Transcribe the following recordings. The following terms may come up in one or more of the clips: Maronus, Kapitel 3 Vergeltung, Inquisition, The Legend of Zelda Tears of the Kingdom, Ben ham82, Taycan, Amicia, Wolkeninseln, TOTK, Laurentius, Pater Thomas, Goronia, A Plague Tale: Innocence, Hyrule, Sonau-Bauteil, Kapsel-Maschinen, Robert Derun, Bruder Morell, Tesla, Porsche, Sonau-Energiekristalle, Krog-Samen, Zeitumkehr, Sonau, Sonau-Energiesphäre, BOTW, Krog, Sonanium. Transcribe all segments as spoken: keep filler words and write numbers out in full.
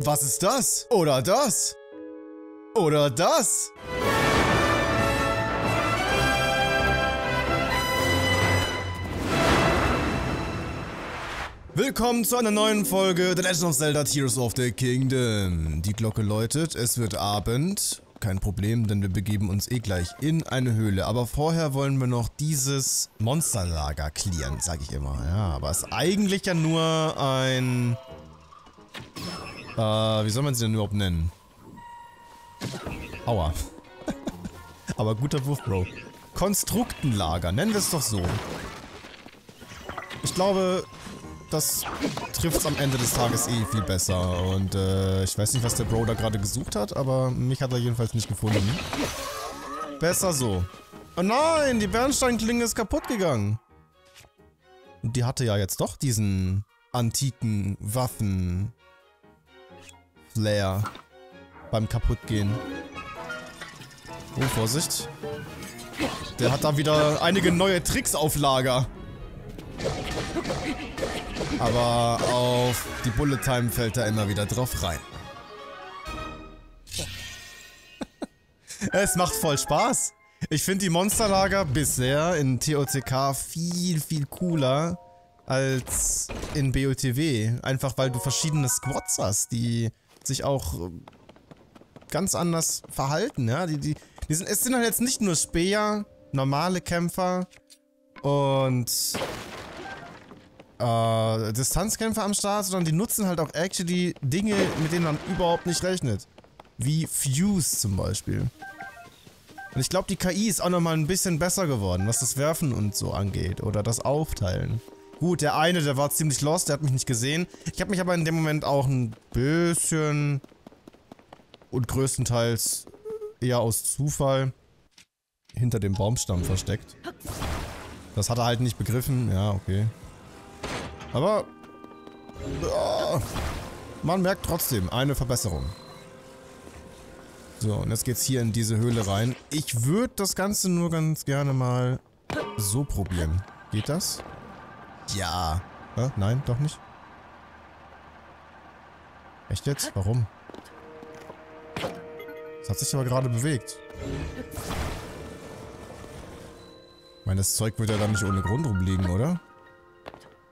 Was ist das? Oder das? Oder das? Willkommen zu einer neuen Folge The Legend of Zelda Tears of the Kingdom. Die Glocke läutet, es wird Abend. Kein Problem, denn wir begeben uns eh gleich in eine Höhle. Aber vorher wollen wir noch dieses Monsterlager clearen, sag ich immer. Ja, aber es ist eigentlich ja nur ein... Äh, wie soll man sie denn überhaupt nennen? Aua. Aber guter Wurf, Bro. Konstruktenlager, nennen wir es doch so. Ich glaube... Das trifft es am Ende des Tages eh viel besser. Und äh, ich weiß nicht, was der Bro da gerade gesucht hat, aber mich hat er jedenfalls nicht gefunden. Besser so. Oh nein, die Bernsteinklinge ist kaputt gegangen. Und die hatte ja jetzt doch diesen antiken Waffen-Flair beim Kaputtgehen. Oh, Vorsicht. Der hat da wieder einige neue Tricks auf Lager. Aber auf die Bullet Time fällt er immer wieder drauf rein. Es macht voll Spaß. Ich finde die Monsterlager bisher in T O T K viel, viel cooler als in B O T W. Einfach weil du verschiedene Squads hast, die sich auch ganz anders verhalten. Ja? Die, die, die sind, es sind halt jetzt nicht nur Speer, normale Kämpfer und... Uh, Distanzkämpfer am Start, sondern die nutzen halt auch actually Dinge, mit denen man überhaupt nicht rechnet. Wie Fuse zum Beispiel. Und ich glaube, die K I ist auch nochmal ein bisschen besser geworden, was das Werfen und so angeht. Oder das Aufteilen. Gut, der eine, der war ziemlich lost, der hat mich nicht gesehen. Ich habe mich aber in dem Moment auch ein bisschen und größtenteils eher aus Zufall hinter dem Baumstamm versteckt. Das hat er halt nicht begriffen. Ja, okay. Aber oh, man merkt trotzdem eine Verbesserung. So, und jetzt geht's hier in diese Höhle rein. Ich würde das Ganze nur ganz gerne mal so probieren. Geht das? Ja. Äh, nein, doch nicht. Echt jetzt? Warum? Das hat sich aber gerade bewegt. Ich meine, das Zeug wird ja dann nicht ohne Grund rumliegen, oder?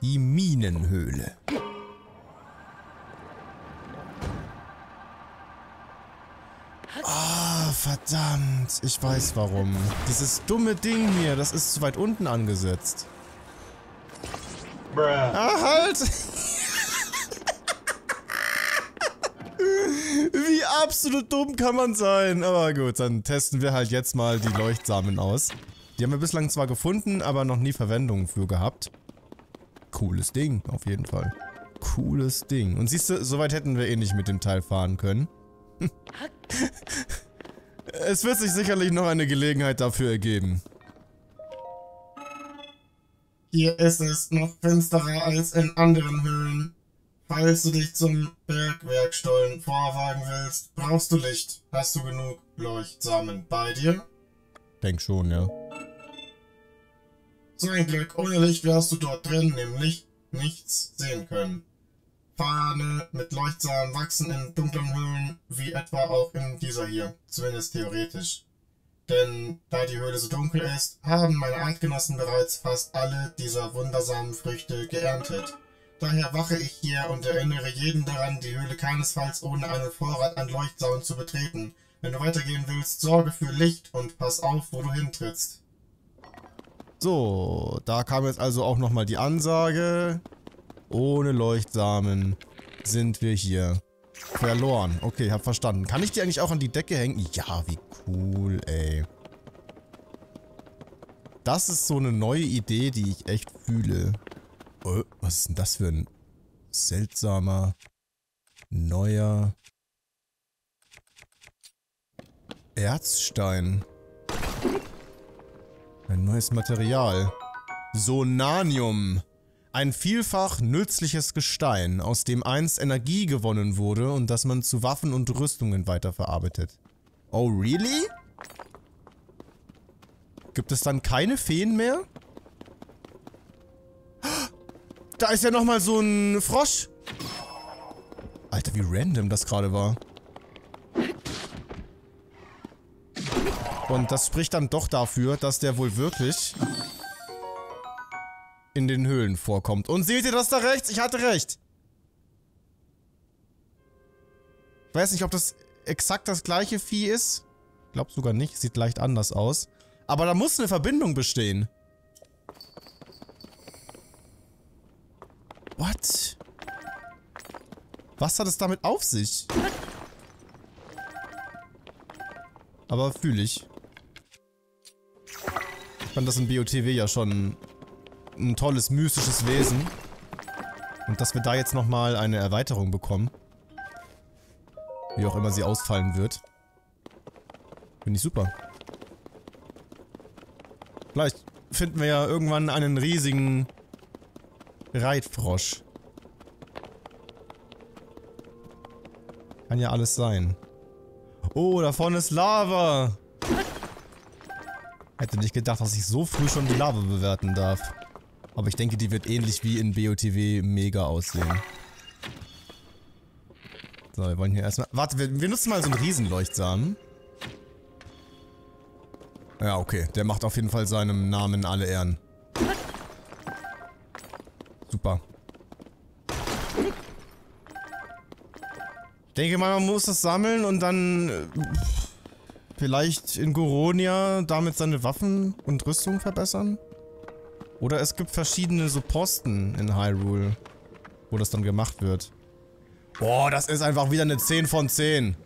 Die Minenhöhle. Ah, verdammt. Ich weiß warum. Dieses dumme Ding hier, das ist zu weit unten angesetzt. Bruh. Ah, halt! Wie absolut dumm kann man sein? Aber gut, dann testen wir halt jetzt mal die Leuchtsamen aus. Die haben wir bislang zwar gefunden, aber noch nie Verwendung für gehabt. Cooles Ding, auf jeden Fall. Cooles Ding. Und siehst du, soweit hätten wir eh nicht mit dem Teil fahren können. Es wird sich sicherlich noch eine Gelegenheit dafür ergeben. Hier ist es noch finsterer als in anderen Höhlen. Falls du dich zum Bergwerkstollen vorwagen willst, brauchst du Licht. Hast du genug Leuchtsamen bei dir? Denk schon, ja. So ein Glück, ohne Licht wärst du dort drin, nämlich nichts sehen können. Fahne mit Leuchtsamen wachsen in dunklen Höhlen, wie etwa auch in dieser hier, zumindest theoretisch. Denn da die Höhle so dunkel ist, haben meine Artgenossen bereits fast alle dieser wundersamen Früchte geerntet. Daher wache ich hier und erinnere jeden daran, die Höhle keinesfalls ohne einen Vorrat an Leuchtsamen zu betreten. Wenn du weitergehen willst, sorge für Licht und pass auf, wo du hintrittst. So, da kam jetzt also auch nochmal die Ansage. Ohne Leuchtsamen sind wir hier verloren. Okay, hab verstanden. Kann ich die eigentlich auch an die Decke hängen? Ja, wie cool, ey. Das ist so eine neue Idee, die ich echt fühle. Oh, was ist denn das für ein seltsamer, neuer Erzstein? Ein neues Material. Sonanium. Ein vielfach nützliches Gestein, aus dem einst Energie gewonnen wurde und das man zu Waffen und Rüstungen weiterverarbeitet. Oh, really? Gibt es dann keine Feen mehr? Da ist ja nochmal so ein Frosch. Alter, wie random das gerade war. Und das spricht dann doch dafür, dass der wohl wirklich in den Höhlen vorkommt. Und seht ihr das da rechts? Ich hatte recht. Ich weiß nicht, ob das exakt das gleiche Vieh ist. Ich glaube sogar nicht. Sieht leicht anders aus. Aber da muss eine Verbindung bestehen. What? Was hat es damit auf sich? Aber fühle ich. Ich fand das in B O T W ja schon ein tolles, mystisches Wesen. Und dass wir da jetzt nochmal eine Erweiterung bekommen. Wie auch immer sie ausfallen wird. Finde ich super. Vielleicht finden wir ja irgendwann einen riesigen Reitfrosch. Kann ja alles sein. Oh, da vorne ist Lava! Hätte nicht gedacht, dass ich so früh schon die Lava bewerten darf. Aber ich denke, die wird ähnlich wie in B O T W mega aussehen. So, wir wollen hier erstmal... Warte, wir, wir nutzen mal so einen Riesenleuchtsamen. Ja, okay. Der macht auf jeden Fall seinem Namen alle Ehren. Super. Ich denke mal, man muss das sammeln und dann pff, vielleicht in Goronia damit seine Waffen und Rüstung verbessern. Oder es gibt verschiedene so Posten in Hyrule, wo das dann gemacht wird. Boah, das ist einfach wieder eine zehn von zehn.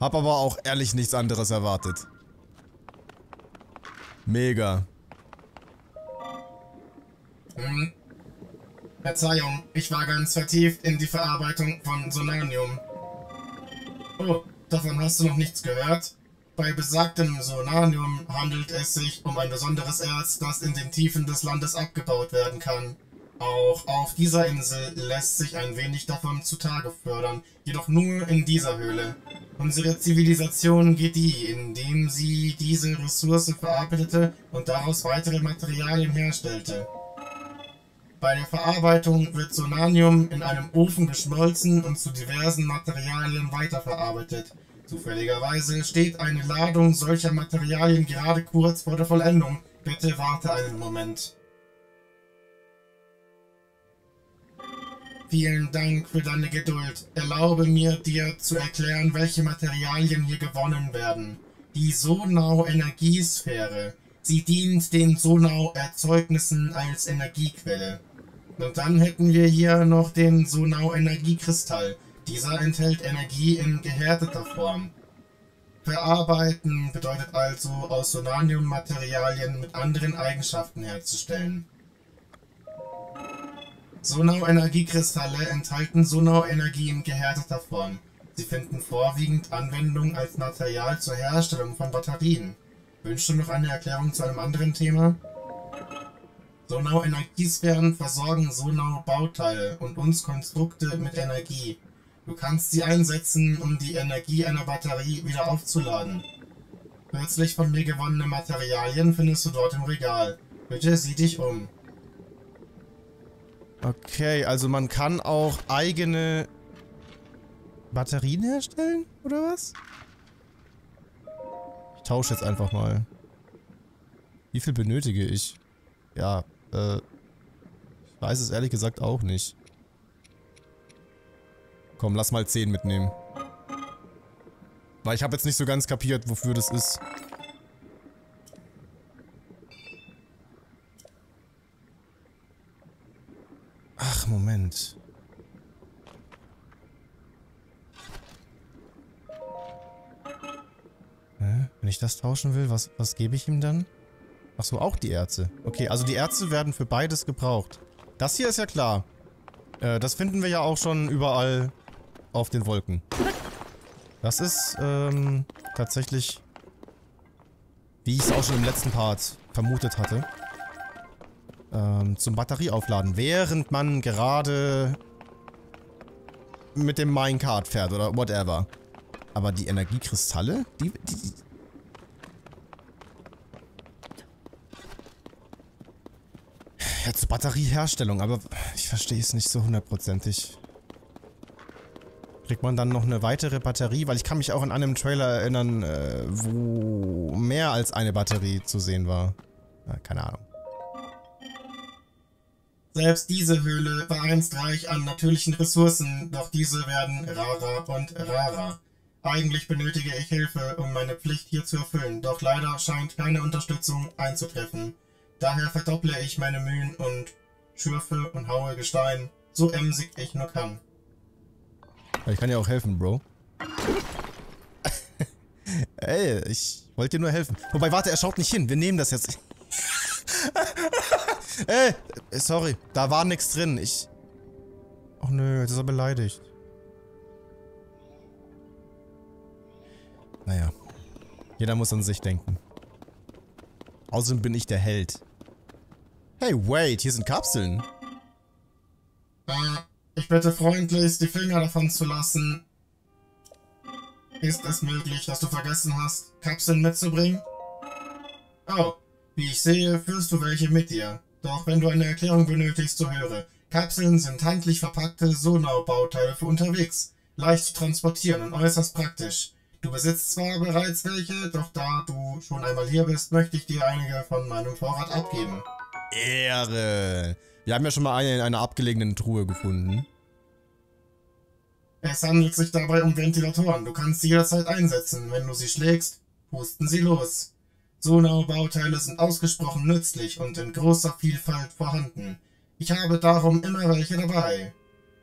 Hab aber auch ehrlich nichts anderes erwartet. Mega. Mhm. Verzeihung, ich war ganz vertieft in die Verarbeitung von Sonanium. Oh, davon hast du noch nichts gehört? Bei besagtem Sonanium handelt es sich um ein besonderes Erz, das in den Tiefen des Landes abgebaut werden kann. Auch auf dieser Insel lässt sich ein wenig davon zutage fördern, jedoch nur in dieser Höhle. Unsere Zivilisation gedieh, indem sie diese Ressource verarbeitete und daraus weitere Materialien herstellte. Bei der Verarbeitung wird Sonanium in einem Ofen geschmolzen und zu diversen Materialien weiterverarbeitet. Zufälligerweise steht eine Ladung solcher Materialien gerade kurz vor der Vollendung. Bitte warte einen Moment. Vielen Dank für deine Geduld. Erlaube mir, dir zu erklären, welche Materialien hier gewonnen werden. Die Sonau-Energiesphäre. Sie dient den Sonau-Erzeugnissen als Energiequelle. Und dann hätten wir hier noch den Sonau-Energiekristall. Dieser enthält Energie in gehärteter Form. Verarbeiten bedeutet also, aus Sonanium-Materialien mit anderen Eigenschaften herzustellen. Sonau-Energiekristalle enthalten Sonau-Energie in gehärteter Form. Sie finden vorwiegend Anwendung als Material zur Herstellung von Batterien. Wünschst du noch eine Erklärung zu einem anderen Thema? Sonau-Energiesphären versorgen Sonau-Bauteil und uns Konstrukte mit Energie. Du kannst sie einsetzen, um die Energie einer Batterie wieder aufzuladen. Kürzlich von mir gewonnene Materialien findest du dort im Regal. Bitte sieh dich um. Okay, also man kann auch eigene Batterien herstellen, oder was? Ich tausche jetzt einfach mal. Wie viel benötige ich? Ja, äh... ich weiß es ehrlich gesagt auch nicht. Komm, lass mal zehn mitnehmen. Weil ich habe jetzt nicht so ganz kapiert, wofür das ist. Ach, Moment. Wenn ich das tauschen will, was, was gebe ich ihm dann? Ach so, auch die Erze. Okay, also die Erze werden für beides gebraucht. Das hier ist ja klar. Äh, das finden wir ja auch schon überall auf den Wolken. Das ist ähm, tatsächlich, wie ich es auch schon im letzten Part vermutet hatte, ähm, zum Batterieaufladen, während man gerade mit dem Minecart fährt oder whatever. Aber die Energiekristalle, die, die, die... Jetzt Batterieherstellung, aber ich verstehe es nicht so hundertprozentig. Kriegt man dann noch eine weitere Batterie? Weil ich kann mich auch an einem Trailer erinnern, äh, wo mehr als eine Batterie zu sehen war. Na, keine Ahnung. Selbst diese Höhle war einst reich an natürlichen Ressourcen, doch diese werden rarer und rarer. Eigentlich benötige ich Hilfe, um meine Pflicht hier zu erfüllen, doch leider scheint keine Unterstützung einzutreffen. Daher verdopple ich meine Mühen und schürfe und haue Gestein, so emsig ich nur kann. Ich kann dir auch helfen, Bro. Ey, ich wollte dir nur helfen. Wobei, warte, er schaut nicht hin. Wir nehmen das jetzt. Ey, sorry. Da war nichts drin. Ich... Oh nö, jetzt ist er beleidigt. Naja. Jeder muss an sich denken. Außerdem bin ich der Held. Hey, wait, hier sind Kapseln. Ich bitte freundlich, die Finger davon zu lassen. Ist es möglich, dass du vergessen hast, Kapseln mitzubringen? Oh, wie ich sehe, führst du welche mit dir. Doch wenn du eine Erklärung benötigst, so höre. Kapseln sind handlich verpackte Sonau-Bauteile für unterwegs. Leicht zu transportieren und äußerst praktisch. Du besitzt zwar bereits welche, doch da du schon einmal hier bist, möchte ich dir einige von meinem Vorrat abgeben. Ehre! Wir haben ja schon mal eine in einer abgelegenen Truhe gefunden. Es handelt sich dabei um Ventilatoren. Du kannst sie jederzeit einsetzen. Wenn du sie schlägst, pusten sie los. Sonau-Bauteile sind ausgesprochen nützlich und in großer Vielfalt vorhanden. Ich habe darum immer welche dabei.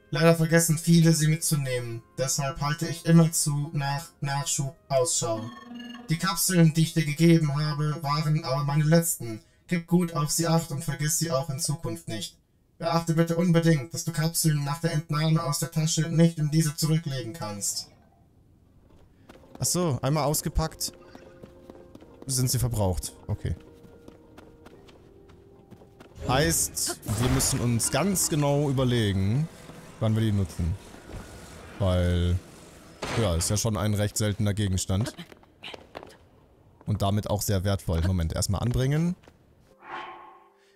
Leider vergessen viele, sie mitzunehmen. Deshalb halte ich immerzu nach Nachschub Ausschau. Die Kapseln, die ich dir gegeben habe, waren aber meine letzten. Gib gut auf sie acht und vergiss sie auch in Zukunft nicht. Beachte bitte unbedingt, dass du Kapseln nach der Entnahme aus der Tasche nicht in diese zurücklegen kannst. Ach so, einmal ausgepackt, sind sie verbraucht. Okay. Heißt, wir müssen uns ganz genau überlegen, wann wir die nutzen. Weil, ja, ist ja schon ein recht seltener Gegenstand. Und damit auch sehr wertvoll. Moment, erstmal anbringen.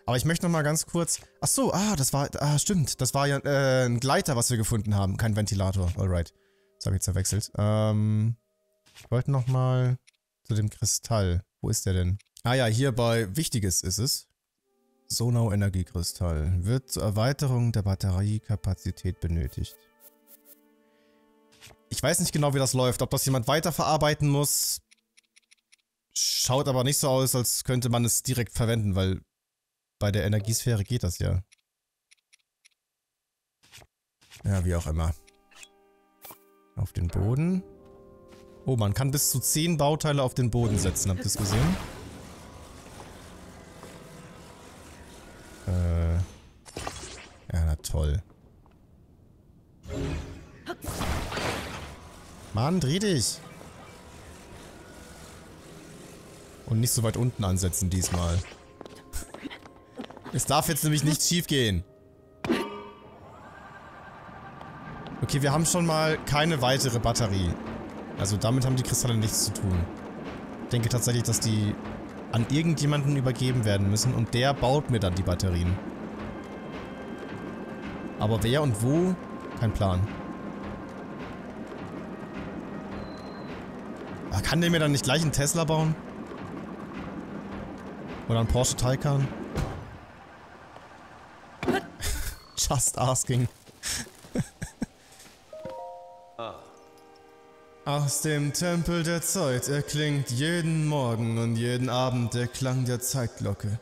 Aber ich möchte noch mal ganz kurz... Ach so, ah, das war... Ah, stimmt. Das war ja äh, ein Gleiter, was wir gefunden haben. Kein Ventilator. Alright. Das habe ich jetzt verwechselt. Ähm, ich wollte noch mal zu dem Kristall. Wo ist der denn? Ah ja, hier bei Wichtiges ist es. Sonau-Energiekristall wird zur Erweiterung der Batteriekapazität benötigt. Ich weiß nicht genau, wie das läuft, ob das jemand weiterverarbeiten muss. Schaut aber nicht so aus, als könnte man es direkt verwenden, weil bei der Energiesphäre geht das ja. Ja, wie auch immer. Auf den Boden. Oh, man kann bis zu zehn Bauteile auf den Boden setzen, habt ihr es gesehen? Äh. Ja, na toll. Mann, dreh dich! Und nicht so weit unten ansetzen diesmal. Es darf jetzt nämlich nicht schief gehen. Okay, wir haben schon mal keine weitere Batterie. Also damit haben die Kristalle nichts zu tun. Ich denke tatsächlich, dass die an irgendjemanden übergeben werden müssen und der baut mir dann die Batterien. Aber wer und wo? Kein Plan. Aber kann der mir dann nicht gleich einen Tesla bauen? Oder einen Porsche Taycan? Just asking. Aus dem Tempel der Zeit erklingt jeden Morgen und jeden Abend der Klang der Zeitglocke.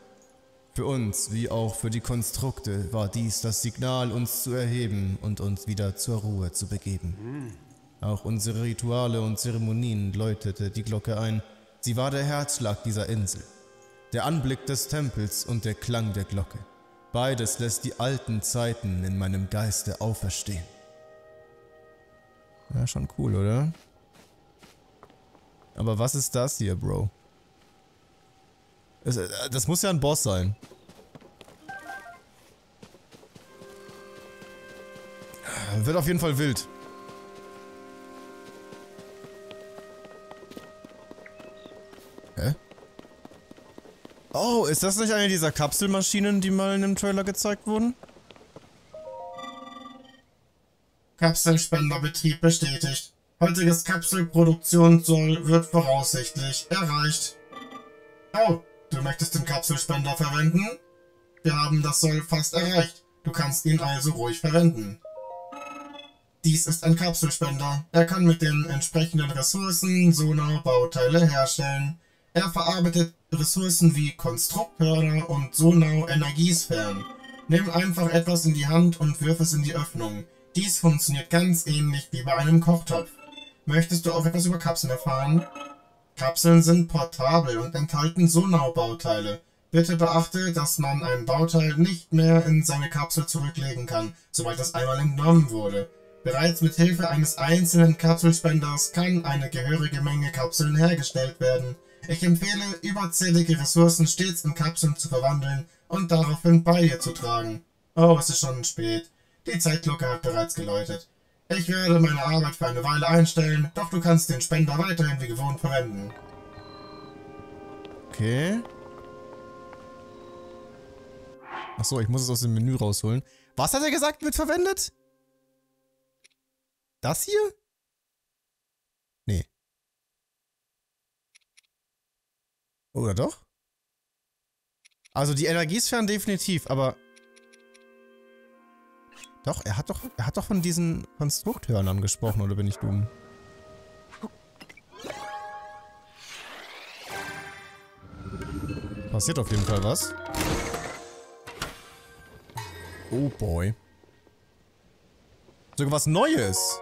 Für uns, wie auch für die Konstrukte, war dies das Signal, uns zu erheben und uns wieder zur Ruhe zu begeben. Auch unsere Rituale und Zeremonien läutete die Glocke ein. Sie war der Herzschlag dieser Insel. Der Anblick des Tempels und der Klang der Glocke. Beides lässt die alten Zeiten in meinem Geiste auferstehen. Ja, schon cool, oder? Aber was ist das hier, Bro? Das, das muss ja ein Boss sein. Wird auf jeden Fall wild. Hä? Oh, ist das nicht eine dieser Kapselmaschinen, die mal in dem Trailer gezeigt wurden? Kapselspenderbetrieb bestätigt. Heutiges Kapselproduktionssoll wird voraussichtlich erreicht. Oh, du möchtest den Kapselspender verwenden? Wir haben das Soll fast erreicht. Du kannst ihn also ruhig verwenden. Dies ist ein Kapselspender. Er kann mit den entsprechenden Ressourcen Sonau-Bauteile herstellen. Er verarbeitet Ressourcen wie Konstrukthörner und Sonau-Energiesphären. Nimm einfach etwas in die Hand und wirf es in die Öffnung. Dies funktioniert ganz ähnlich wie bei einem Kochtopf. Möchtest du auch etwas über Kapseln erfahren? Kapseln sind portabel und enthalten Sonau-Bauteile. Bitte beachte, dass man ein Bauteil nicht mehr in seine Kapsel zurücklegen kann, sobald es einmal entnommen wurde. Bereits mit Hilfe eines einzelnen Kapselspenders kann eine gehörige Menge Kapseln hergestellt werden. Ich empfehle, überzählige Ressourcen stets in Kapseln zu verwandeln und daraufhin bei dir zu tragen. Oh, es ist schon spät. Die Zeitglocke hat bereits geläutet. Ich werde meine Arbeit für eine Weile einstellen, doch du kannst den Spender weiterhin wie gewohnt verwenden. Okay. Achso, ich muss es aus dem Menü rausholen. Was hat er gesagt, wird verwendet? Das hier? Nee. Oder doch? Also die Energiesphären definitiv, aber... Doch, er hat doch, er hat doch von diesen Konstrukthörnern gesprochen, oder bin ich dumm? Passiert auf jeden Fall was. Oh boy. Sogar was Neues.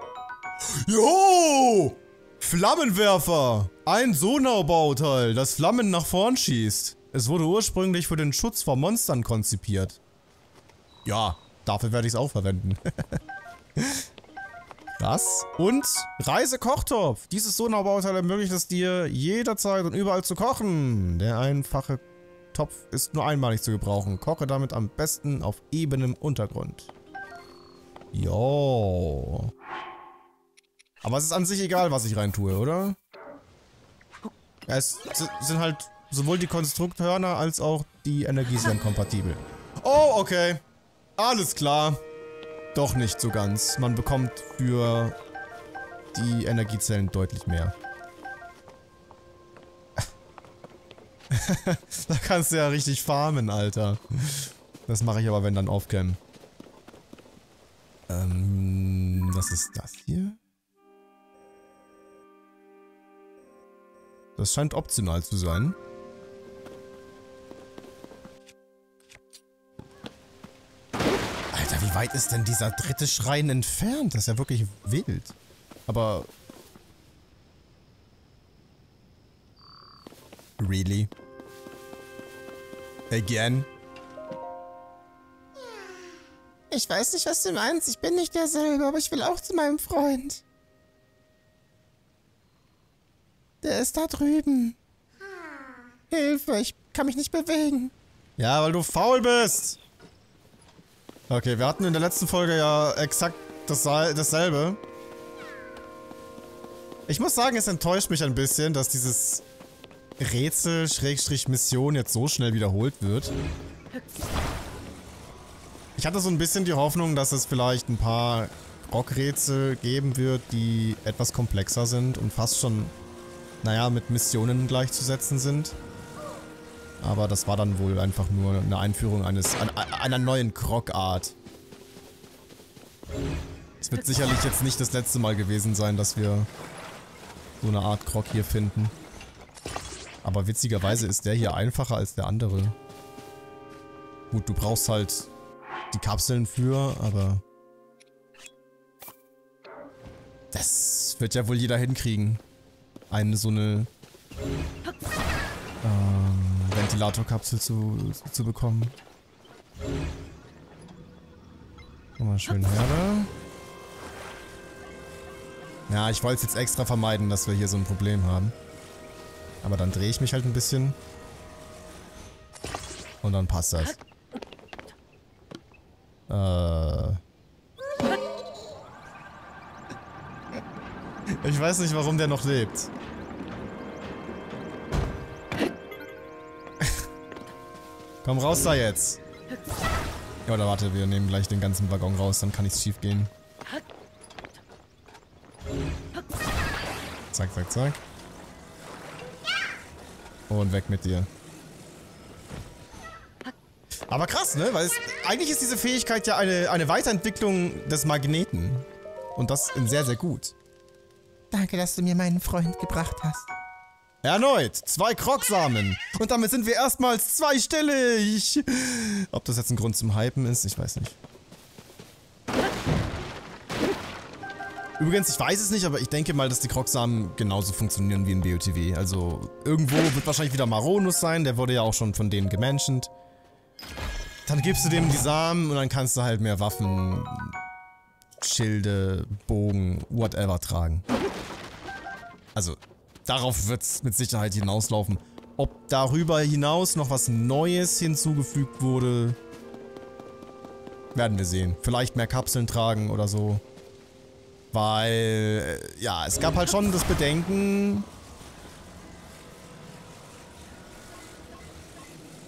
Jo! Flammenwerfer! Ein Sonau-Bauteil, das Flammen nach vorn schießt. Es wurde ursprünglich für den Schutz vor Monstern konzipiert. Ja, dafür werde ich es auch verwenden. Das. Und Reisekochtopf. Dieses Sonau-Bauteil ermöglicht es dir, jederzeit und überall zu kochen. Der einfache Topf ist nur einmalig zu gebrauchen. Koche damit am besten auf ebenem Untergrund. Jo. Aber es ist an sich egal, was ich reintue, oder? Es sind halt sowohl die Konstrukthörner als auch die Energiesphären kompatibel. Oh, okay. Alles klar. Doch nicht so ganz. Man bekommt für die Energiezellen deutlich mehr. Da kannst du ja richtig farmen, Alter. Das mache ich aber, wenn dann off-cam. Ähm, was ist das hier? Das scheint optional zu sein. Alter, wie weit ist denn dieser dritte Schrein entfernt? Das ist ja wirklich wild. Aber... Really? Again? Ich weiß nicht, was du meinst. Ich bin nicht derselbe, aber ich will auch zu meinem Freund. Der ist da drüben. Hilfe, ich kann mich nicht bewegen. Ja, weil du faul bist. Okay, wir hatten in der letzten Folge ja exakt das, dasselbe. Ich muss sagen, es enttäuscht mich ein bisschen, dass dieses Rätsel-Mission jetzt so schnell wiederholt wird. Ich hatte so ein bisschen die Hoffnung, dass es vielleicht ein paar Rock-Rätsel geben wird, die etwas komplexer sind und fast schon... naja, mit Missionen gleichzusetzen sind. Aber das war dann wohl einfach nur eine Einführung eines, an, einer neuen Krog-Art. Es wird sicherlich jetzt nicht das letzte Mal gewesen sein, dass wir so eine Art Krog hier finden. Aber witzigerweise ist der hier einfacher als der andere. Gut, du brauchst halt die Kapseln für, aber... das wird ja wohl jeder hinkriegen. Eine so eine ähm, Ventilatorkapsel zu, zu bekommen. Mal schön her da. Ja, ich wollte es jetzt extra vermeiden, dass wir hier so ein Problem haben. Aber dann drehe ich mich halt ein bisschen. Und dann passt das. Äh... Ich weiß nicht, warum der noch lebt. Komm raus da jetzt. Ja, oder warte, wir nehmen gleich den ganzen Waggon raus, dann kann nichts schief gehen. Zack, zack, zack. Und weg mit dir. Aber krass, ne? Weil es, eigentlich ist diese Fähigkeit ja eine, eine Weiterentwicklung des Magneten. Und das sehr, sehr gut. Danke, dass du mir meinen Freund gebracht hast. Erneut zwei Krog-Samen. Und damit sind wir erstmals zweistellig. Ob das jetzt ein Grund zum Hypen ist, ich weiß nicht. Übrigens, ich weiß es nicht, aber ich denke mal, dass die Krog-Samen genauso funktionieren wie in B O T W. Also irgendwo wird wahrscheinlich wieder Maronus sein, der wurde ja auch schon von denen gemenschent. Dann gibst du dem die Samen und dann kannst du halt mehr Waffen, Schilde, Bogen, whatever tragen. Also, darauf wird es mit Sicherheit hinauslaufen. Ob darüber hinaus noch was Neues hinzugefügt wurde, werden wir sehen. Vielleicht mehr Kapseln tragen oder so. Weil, ja, es gab halt schon das Bedenken.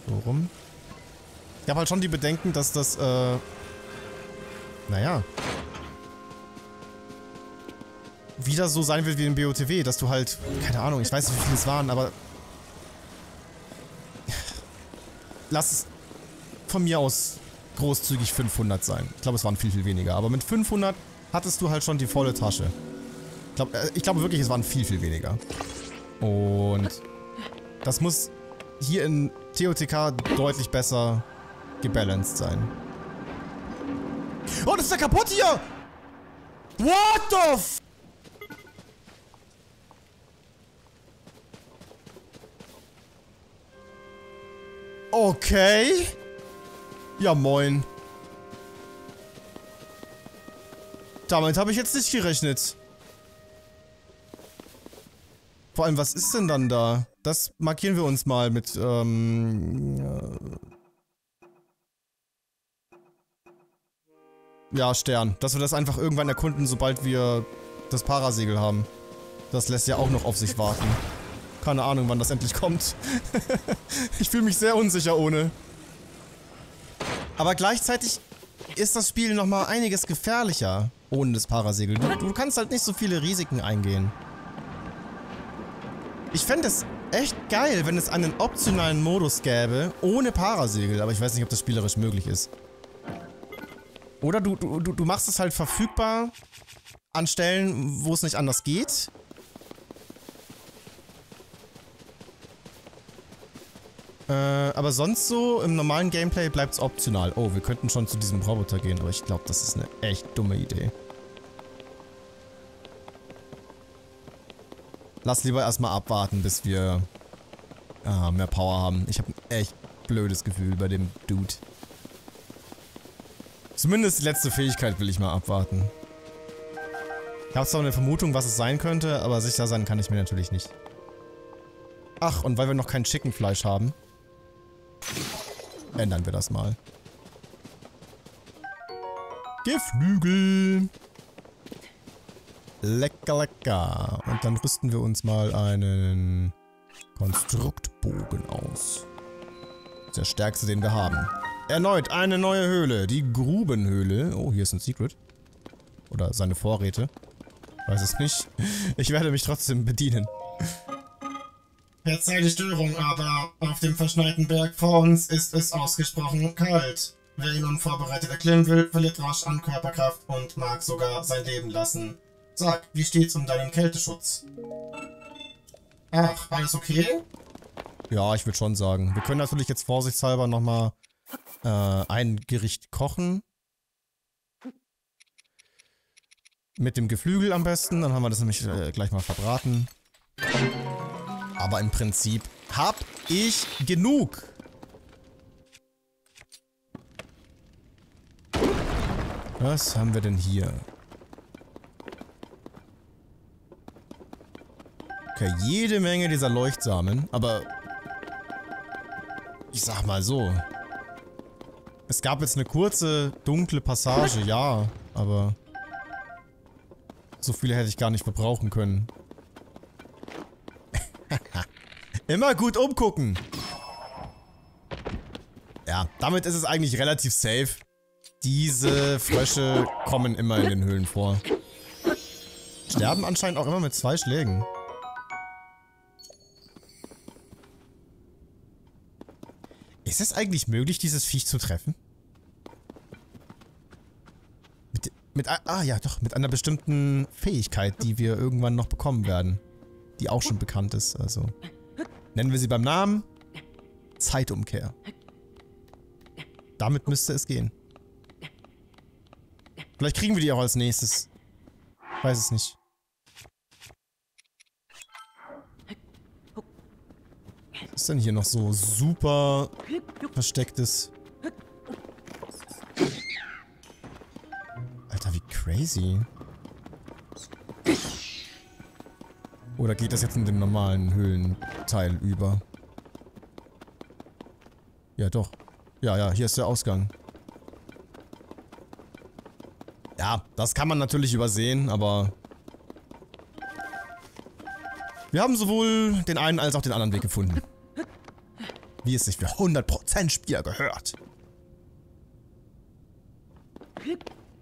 Warum? Ich habe halt schon die Bedenken, dass das, äh... naja. Wieder so sein wird wie im B O T W, dass du halt... Keine Ahnung, ich weiß nicht, wie viele es waren, aber... Lass es von mir aus großzügig fünfhundert sein. Ich glaube, es waren viel, viel weniger. Aber mit fünfhundert hattest du halt schon die volle Tasche. Ich glaube ich glaub wirklich, es waren viel, viel weniger. Und... Das muss hier in T O T K deutlich besser gebalanced sein. Oh, das ist ja kaputt hier! What the f... Okay. Ja, moin. Damit habe ich jetzt nicht gerechnet. Vor allem, was ist denn dann da? Das markieren wir uns mal mit, ähm... ja, Stern. Dass wir das einfach irgendwann erkunden, sobald wir das Parasegel haben. Das lässt ja auch noch auf sich warten. Keine Ahnung, wann das endlich kommt. Ich fühle mich sehr unsicher ohne. Aber gleichzeitig ist das Spiel nochmal einiges gefährlicher ohne das Parasegel. Du, du kannst halt nicht so viele Risiken eingehen. Ich fände es echt geil, wenn es einen optionalen Modus gäbe, ohne Parasegel. Aber ich weiß nicht, ob das spielerisch möglich ist. Oder du, du, du machst es halt verfügbar an Stellen, wo es nicht anders geht. Äh, aber sonst so, im normalen Gameplay bleibt es optional. Oh, wir könnten schon zu diesem Roboter gehen, aber ich glaube, das ist eine echt dumme Idee. Lass lieber erstmal abwarten, bis wir ah, mehr Power haben. Ich habe ein echt blödes Gefühl bei dem Dude. Zumindest die letzte Fähigkeit will ich mal abwarten. Ich habe zwar eine Vermutung, was es sein könnte, aber sicher sein kann ich mir natürlich nicht. Ach, und weil wir noch kein Chickenfleisch haben, ändern wir das mal. Geflügel! Lecker, lecker. Und dann rüsten wir uns mal einen Konstruktbogen aus. Das ist der stärkste, den wir haben. Erneut eine neue Höhle, die Grubenhöhle. Oh, hier ist ein Secret. Oder seine Vorräte. Weiß es nicht. Ich werde mich trotzdem bedienen. Jetzt eine Störung, aber auf dem verschneiten Berg vor uns ist es ausgesprochen kalt. Wer ihn unvorbereitet erklimmen will, verliert rasch an Körperkraft und mag sogar sein Leben lassen. Sag, wie steht's um deinen Kälteschutz? Ach, alles okay? Ja, ich würde schon sagen. Wir können natürlich jetzt vorsichtshalber nochmal... Äh, ein Gericht kochen. Mit dem Geflügel am besten. Dann haben wir das nämlich äh, gleich mal verbraten. Aber im Prinzip hab ich genug. Was haben wir denn hier? Okay, jede Menge dieser Leuchtsamen. Aber ich sag mal so... Es gab jetzt eine kurze, dunkle Passage, ja, aber so viele hätte ich gar nicht verbrauchen können. Immer gut umgucken! Ja, damit ist es eigentlich relativ safe. Diese Frösche kommen immer in den Höhlen vor. Sterben anscheinend auch immer mit zwei Schlägen. Ist es eigentlich möglich, dieses Viech zu treffen? Mit, mit, ah ja, doch, mit einer bestimmten Fähigkeit, die wir irgendwann noch bekommen werden. Die auch schon bekannt ist, also. Nennen wir sie beim Namen. Zeitumkehr. Damit müsste es gehen. Vielleicht kriegen wir die auch als nächstes. Ich weiß es nicht. Was ist denn hier noch so super verstecktes? Alter, wie crazy. Oder geht das jetzt in den normalen Höhlenteil über? Ja, doch. Ja, ja, hier ist der Ausgang. Ja, das kann man natürlich übersehen, aber... Wir haben sowohl den einen als auch den anderen Weg gefunden. Wie es sich für hundert Prozent Spieler gehört.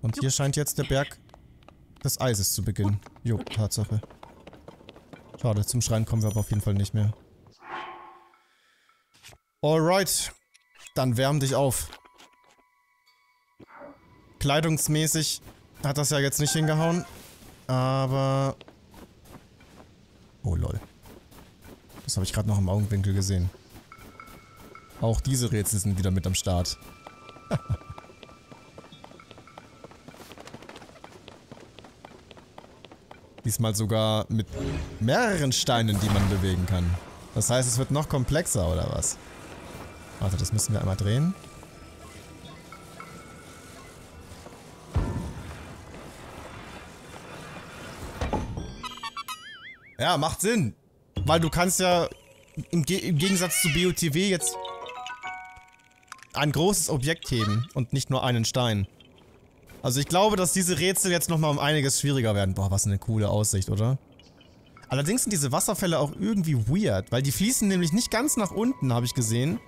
Und hier scheint jetzt der Berg des Eises zu beginnen. Jo, Tatsache. Schade, zum Schrein kommen wir aber auf jeden Fall nicht mehr. Alright. Dann wärm dich auf. Kleidungsmäßig hat das ja jetzt nicht hingehauen. Aber... Oh lol. Das habe ich gerade noch im Augenwinkel gesehen. Auch diese Rätsel sind wieder mit am Start. Diesmal sogar mit mehreren Steinen, die man bewegen kann. Das heißt, es wird noch komplexer, oder was? Warte, das müssen wir einmal drehen. Ja, macht Sinn. Weil du kannst ja im, Ge im Gegensatz zu B O T W jetzt ein großes Objekt heben und nicht nur einen Stein. Also ich glaube, dass diese Rätsel jetzt nochmal um einiges schwieriger werden. Boah, was eine coole Aussicht, oder? Allerdings sind diese Wasserfälle auch irgendwie weird, weil die fließen nämlich nicht ganz nach unten, habe ich gesehen.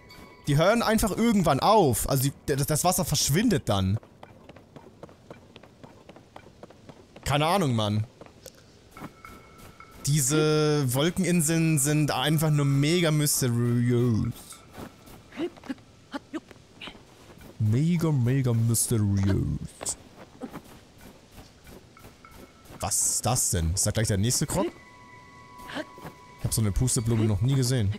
Die hören einfach irgendwann auf. Also die, das Wasser verschwindet dann. Keine Ahnung, Mann. Diese Wolkeninseln sind einfach nur mega mysteriös. Mega, mega mysteriös. Was ist das denn? Ist da gleich der nächste Krog? Ich habe so eine Pusteblume noch nie gesehen.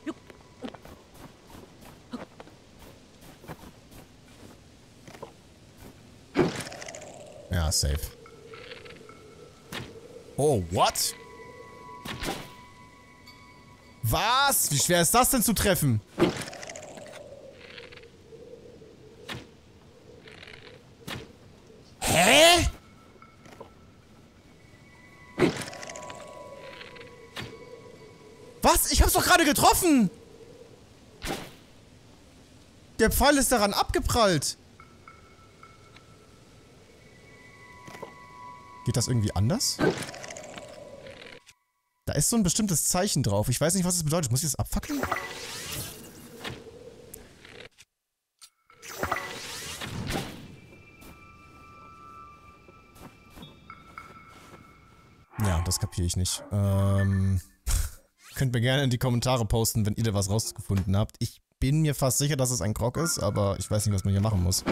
Ja, safe. Oh, what? Was? Wie schwer ist das denn zu treffen? Hä? Was? Ich hab's doch gerade getroffen! Der Pfeil ist daran abgeprallt. Geht das irgendwie anders? Da ist so ein bestimmtes Zeichen drauf. Ich weiß nicht, was das bedeutet. Muss ich das abfackeln? Ja, das kapiere ich nicht. Ähm, könnt mir gerne in die Kommentare posten, wenn ihr da was rausgefunden habt. Ich bin mir fast sicher, dass es ein Krog ist, aber ich weiß nicht, was man hier machen muss.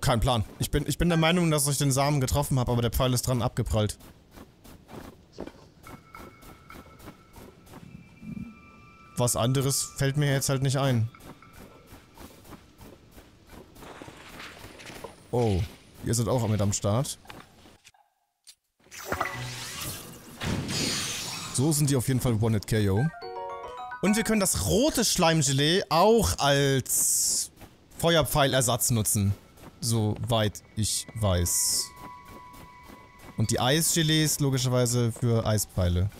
Kein Plan. Ich bin, ich bin der Meinung, dass ich den Samen getroffen habe, aber der Pfeil ist dran abgeprallt. Was anderes fällt mir jetzt halt nicht ein. Oh, ihr seid auch mit am Start. So sind die auf jeden Fall One-Hit-K O. Und wir können das rote Schleimgelee auch als Feuerpfeilersatz nutzen. Soweit ich weiß. Und die Eisgelees logischerweise für Eispfeile.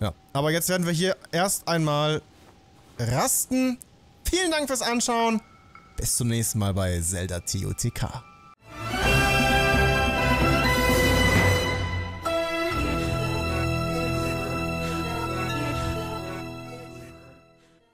Ja, aber jetzt werden wir hier erst einmal rasten. Vielen Dank fürs Anschauen. Bis zum nächsten Mal bei Zelda T O T K.